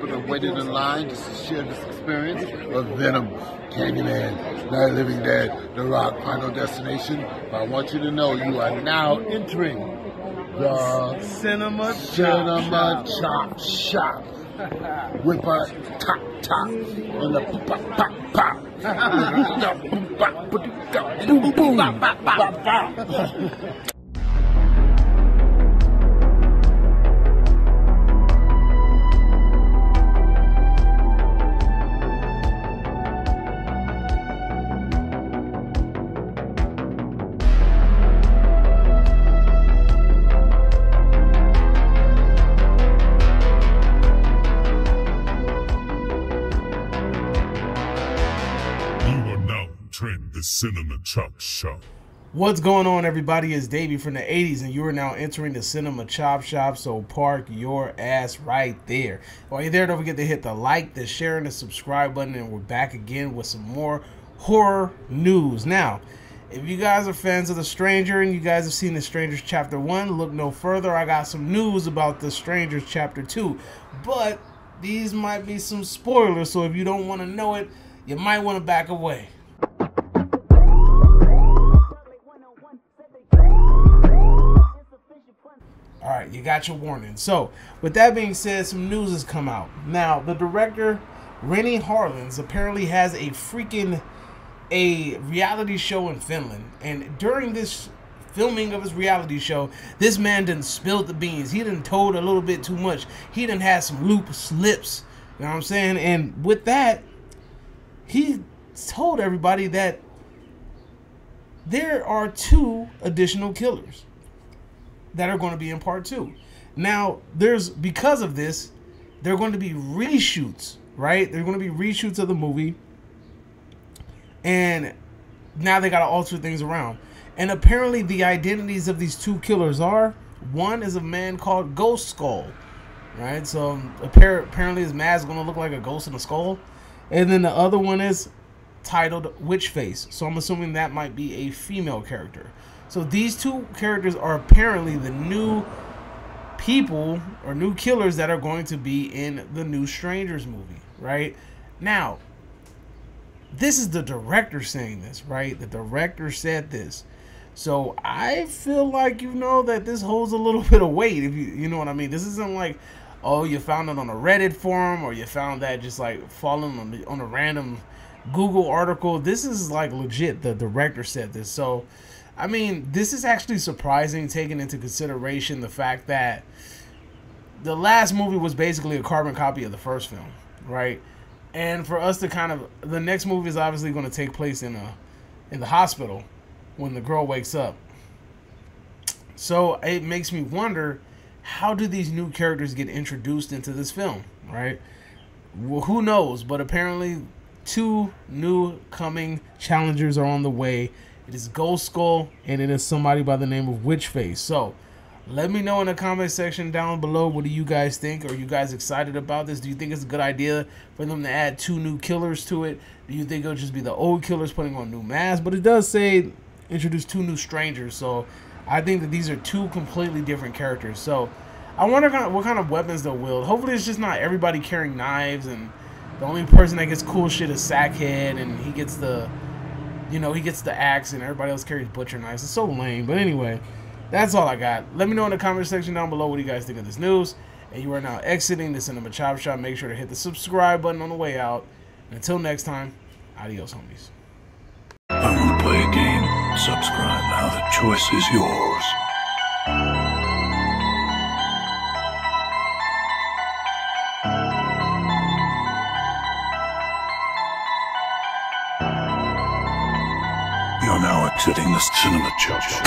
people that waited in line just to share this experience of Venom, Candyman, Night of the Living Dead, The Rock, Final Destination. But I want you to know you are now entering the Cinema Chop Shop. Whip a top and a pop. Cinema Chop Shop. What's going on, everybody? It's Davey from the 80s, and you are now entering the Cinema Chop Shop, so park your ass right there. While you're there, don't forget to hit the like, the share, and the subscribe button, and we're back again with some more horror news. Now, if you guys are fans of The Stranger and you guys have seen The Strangers Chapter 1, look no further. I got some news about The Strangers Chapter 2, but these might be some spoilers, so if you don't want to know it, you might want to back away. Alright, you got your warning. So, with that being said, some news has come out. Now, the director, Renny Harlin, apparently has a reality show in Finland. And during this filming of his reality show, this man done spilled the beans. He done told a little bit too much. He done had some loop slips. You know what I'm saying? And with that, he told everybody that there are two additional killers that are going to be in part two. Now, because of this, there are going to be reshoots, right? There are going to be reshoots of the movie, and now they got to alter things around. And apparently, the identities of these two killers are: one is a man called Ghostskull, right? So apparently, his mask is going to look like a ghost in a skull, and then the other one is titled Witchface. So I'm assuming that might be a female character. So these two characters are apparently the new people or new killers that are going to be in the new Strangers movie, right? Now, this is the director saying this, right? The director said this. So I feel like, you know, that this holds a little bit of weight, if you know what I mean. This isn't like, oh, you found it on a Reddit forum, or you found that just like falling on a random Google article. This is like legit. The director said this. So I mean, this is actually surprising, taking into consideration the fact that the last movie was basically a carbon copy of the first film, right? And for us to kind of, the next movie is obviously going to take place in the hospital when the girl wakes up. So it makes me wonder, how do these new characters get introduced into this film, right? Well, who knows? But apparently, two new coming challengers are on the way. It is Ghostskull, and it is somebody by the name of Witchface. So, let me know in the comment section down below, what do you guys think? Are you guys excited about this? Do you think it's a good idea for them to add two new killers to it? Do you think it'll just be the old killers putting on new masks? But it does say introduce two new strangers, so I think that these are two completely different characters. So, I wonder what kind of weapons they'll wield. Hopefully, it's just not everybody carrying knives, and the only person that gets cool shit is Sackhead, and he gets the, you know, he gets the axe and everybody else carries butcher knives. It's so lame. But anyway, that's all I got. Let me know in the comment section down below what you guys think of this news. And you are now exiting the Cinema Chop Shop. Make sure to hit the subscribe button on the way out. And until next time, adios, homies. I want to play a game. Subscribe now. The choice is yours. You're now exiting the Cinema Chop Shop.